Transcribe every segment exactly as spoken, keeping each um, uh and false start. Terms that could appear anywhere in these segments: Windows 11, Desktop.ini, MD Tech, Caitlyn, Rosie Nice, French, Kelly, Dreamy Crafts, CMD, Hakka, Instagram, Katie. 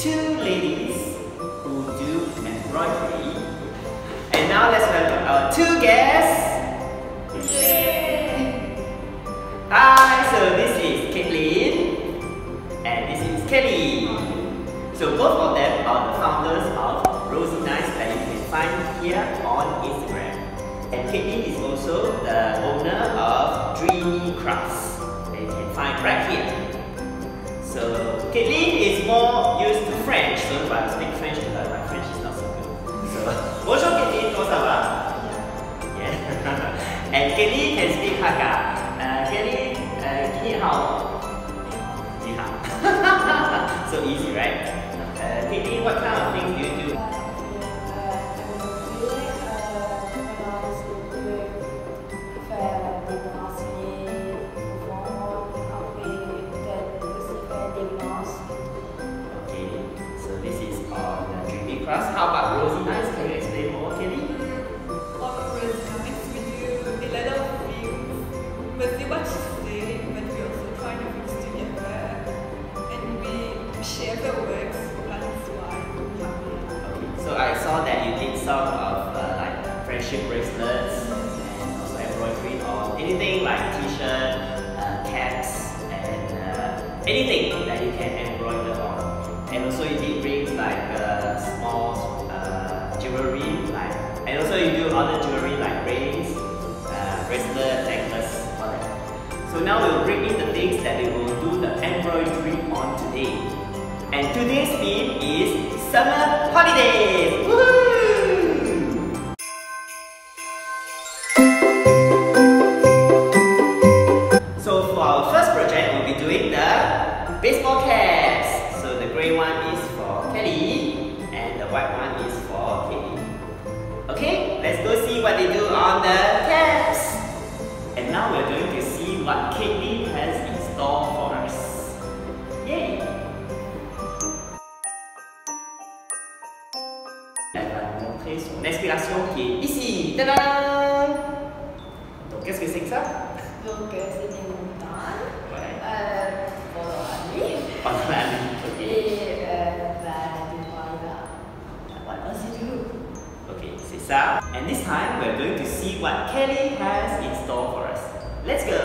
two ladies who do embroidery. And now let's welcome our two guests. Yay! Hi, so this is Caitlyn and this is Kelly. So both of them are the founders of Rosie Nice that you can find here on Instagram. And Katie is also the owner of Dreamy Crafts that you can find right here. So Kelly is more used to French, so if I speak French to her, my French is not so good. So bonjour Kelly, comment ça va? Yeah. And Kelly can speak Hakka. Uh, Kelly, uh, ni hao. Ni hao. So easy, right? Uh, Kelly, what kind of things do you do? How about Rosie Nice? Can you explain more, Kelly? Well, Rosie Nice, we do a lot of things, but we watch today, but we also try to mix together, and we share the works, that's why we have it. Okay, so I saw that you did some of uh, like friendship bracelets, and also embroidery on anything like t-shirt, uh, caps, and uh, anything that you can embroider on. And also you did bring like uh, small uh, jewelry, like, and also you do other jewelry like rings, uh, bracelet, necklace, all that. So now we'll bring in the things that we will do the embroidery on today. And today's theme is summer holidays. Woohoo! Son inspiration qui est ici. Tada! Donc qu'est-ce que c'est que ça? Donc euh, c'est des montagnes. Ouais. Euh, pendant la nuit. Pendant la nuit. Okay. Et euh, bah, des montagnes. Voilà, c'est tout. Ok, c'est ça. And this time we're going to see what Kelly has in store for us. Let's go.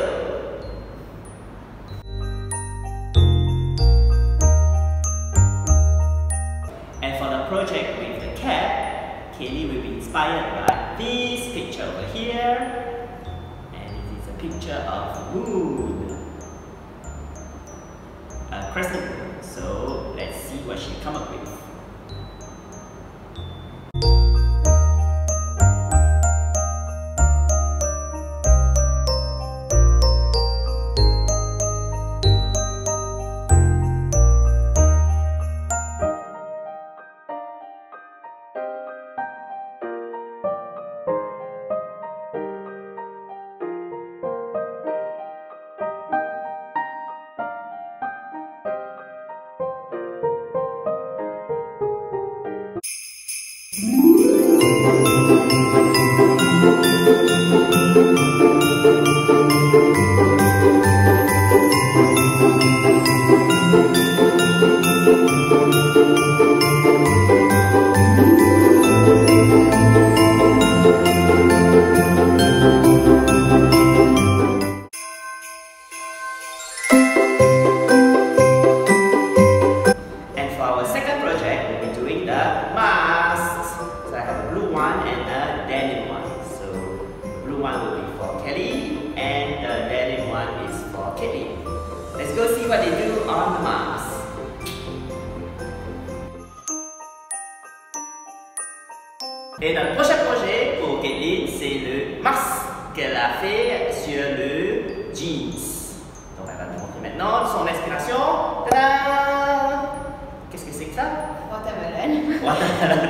And for the project with the cat, Kelly will be inspired by this picture over here, and it is a picture of moon, a crescent moon. So let's see what she come up with. Et notre prochain projet pour Kelly, c'est le masque qu'elle a fait sur le jeans. Donc elle va nous montrer maintenant son inspiration. Tada! Qu'est-ce que c'est que ça? Watermelon. Watermelon.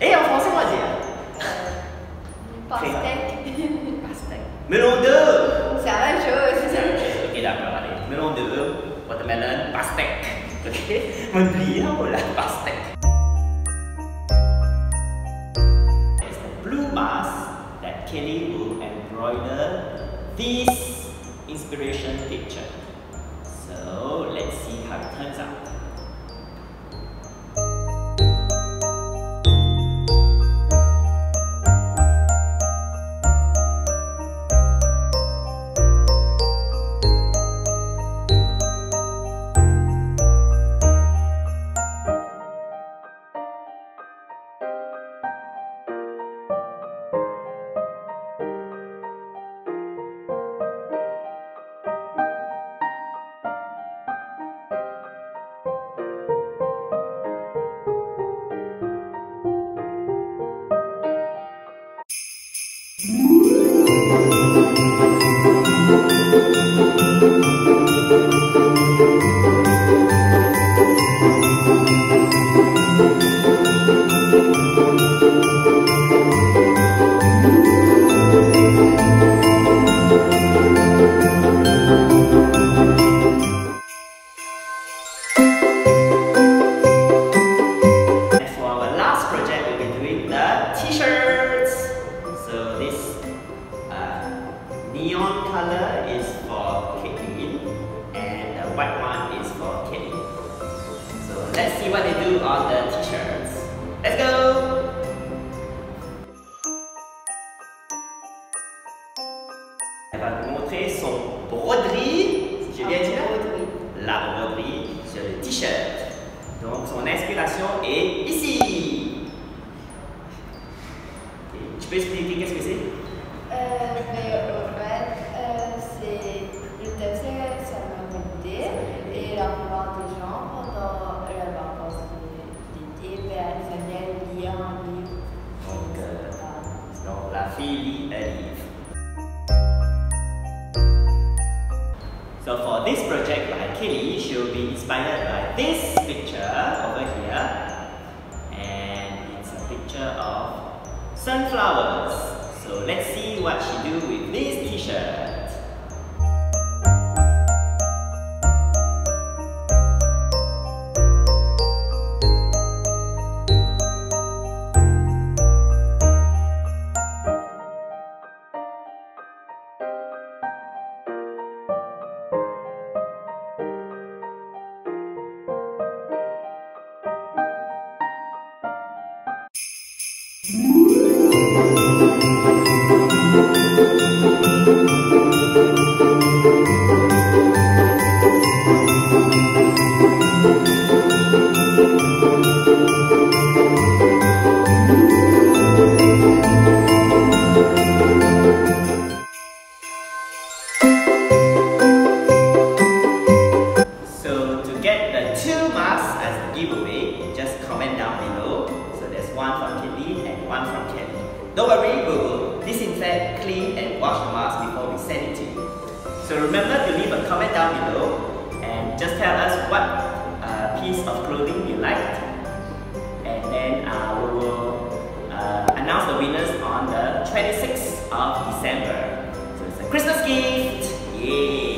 Et en français, moi dire. Euh, pastèque. Pastèque. Melon d'eau. C'est la même chose. Ok, d'accord, allez. Melon d'eau, watermelon, pastèque. Ok? Mon brillant ou la pastèque? Kelly will embroider this inspiration picture. So let's see how it turns out. all the t-shirts. Let's go! Elle va vous montrer son broderie, si j'ai bien dit là? La broderie sur le t-shirt. Donc son inspiration est ici. Okay. Tu peux expliquer qu'est-ce que c'est? So for this project by Kelly, she'll be inspired by this picture over here, and it's a picture of sunflowers. So let's see what she do with this t-shirt. Don't worry, we will disinfect, clean and wash the mask before we send it to you. So remember to leave a comment down below and just tell us what uh, piece of clothing you liked, and then uh, we will uh, announce the winners on the twenty-sixth of December. So it's a Christmas gift! Yay!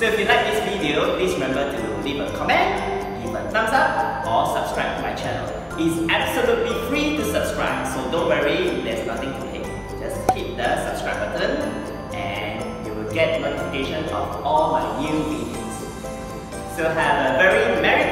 So if you like this video, please remember to leave a comment, give a thumbs up or subscribe to my channel. It's absolutely free to subscribe, so don't worry, there's nothing to pay. Just hit the subscribe button and you will get notification of all my new videos. So have a very merry